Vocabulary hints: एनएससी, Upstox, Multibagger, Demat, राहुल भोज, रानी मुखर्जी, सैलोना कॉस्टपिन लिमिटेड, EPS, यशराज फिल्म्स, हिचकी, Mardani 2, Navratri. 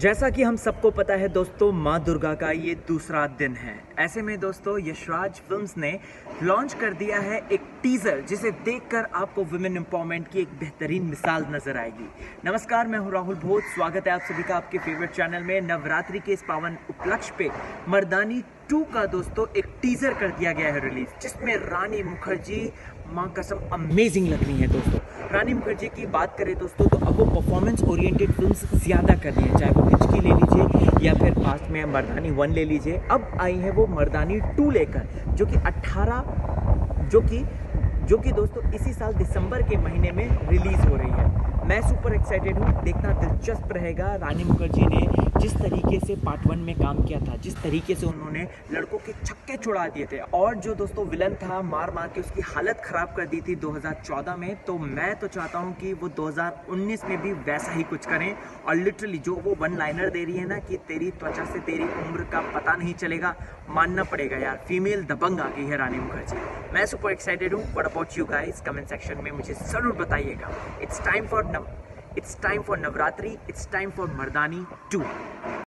जैसा कि हम सबको पता है दोस्तों, माँ दुर्गा का ये दूसरा दिन है। ऐसे में दोस्तों यशराज फिल्म्स ने लॉन्च कर दिया है एक टीज़र, जिसे देखकर आपको वुमेन एम्पावरमेंट की एक बेहतरीन मिसाल नजर आएगी। नमस्कार, मैं हूँ राहुल भोज। स्वागत है आप सभी का आपके फेवरेट चैनल में। नवरात्रि के इस पावन उपलक्ष्य पे मर्दानी 2 का दोस्तों एक टीज़र कर दिया गया है रिलीज, जिसमें रानी मुखर्जी मां कसम अमेजिंग लग रही है। दोस्तों रानी मुखर्जी की बात करें दोस्तों तो अब वो परफॉर्मेंस ओरिएंटेड फिल्म्स ज़्यादा कर रही हैं, चाहे वो हिचकी ले लीजिए या फिर पास्ट में मर्दानी 1 ले लीजिए। अब आई है वो मर्दानी 2 लेकर, जो कि दोस्तों इसी साल दिसंबर के महीने में रिलीज़ हो रही है। मैं सुपर एक्साइटेड हूँ, देखना दिलचस्प रहेगा। रानी मुखर्जी ने जिस तरीके से पार्ट 1 में काम किया था, जिस तरीके से उन्होंने लड़कों के छक्के छुड़ा दिए थे, और जो दोस्तों विलन था मार के उसकी हालत ख़राब कर दी थी 2014 में, तो मैं तो चाहता हूँ कि वो 2019 में भी वैसा ही कुछ करें। और लिटरली जो वो वन लाइनर दे रही है ना कि तेरी त्वचा से तेरी उम्र का पता नहीं चलेगा, मानना पड़ेगा यार, फीमेल दबंग आ गई है रानी मुखर्जी। मैं सुपर एक्साइटेड हूँ। What about you guys? Comment section में मुझे ज़रूर बताइएगा। It's time for Navratri, it's time for Mardani 2.